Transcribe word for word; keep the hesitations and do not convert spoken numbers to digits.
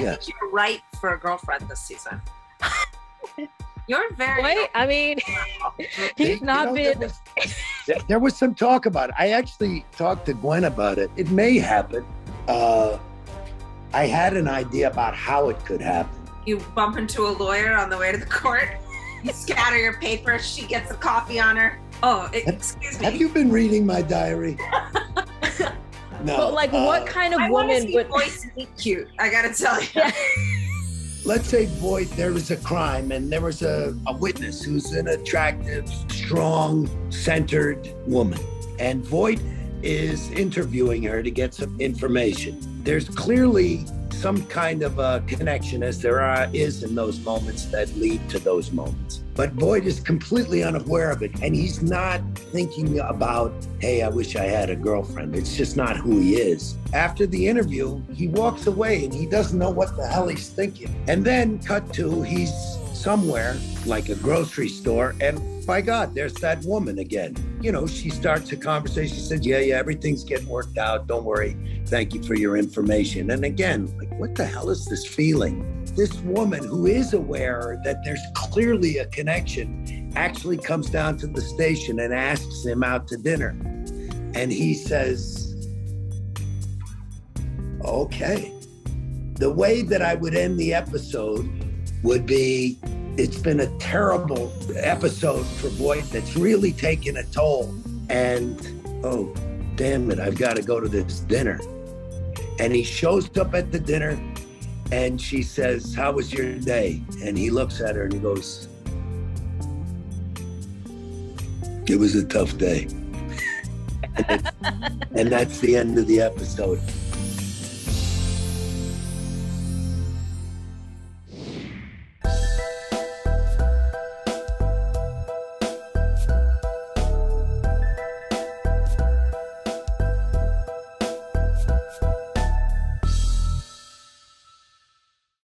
I yes. think you're right for a girlfriend this season. You're very. Wait, I mean, he's not you know, been. There was, there was some talk about it. I actually talked to Gwen about it. It may happen. Uh, I had an idea about how it could happen. You bump into a lawyer on the way to the court. You scatter your paper. She gets a coffee on her. Oh, it, have, excuse me. Have you been reading my diary? No. But like, uh, what kind of I woman see would Voight be cute? I gotta tell you. Yeah. Let's say, Boyd, there was a crime and there was a, a witness who's an attractive, strong, centered woman. And Boyd is interviewing her to get some information. There's clearly some kind of a connection, as there are, is in those moments that lead to those moments. But Boyd is completely unaware of it, and he's not thinking about, hey, I wish I had a girlfriend. It's just not who he is. After the interview, he walks away, and he doesn't know what the hell he's thinking. And then, cut to, he's somewhere, like a grocery store, and by God, there's that woman again. You know, she starts a conversation. She says, yeah, yeah, everything's getting worked out. Don't worry. Thank you for your information. And again, like, what the hell is this feeling? This woman who is aware that there's clearly a connection actually comes down to the station and asks him out to dinner. And he says, okay. The way that I would end the episode would be, it's been a terrible episode for Voight that's really taken a toll. And, oh, damn it, I've got to go to this dinner. And he shows up at the dinner and she says, how was your day? And he looks at her and he goes, it was a tough day. And, and that's the end of the episode.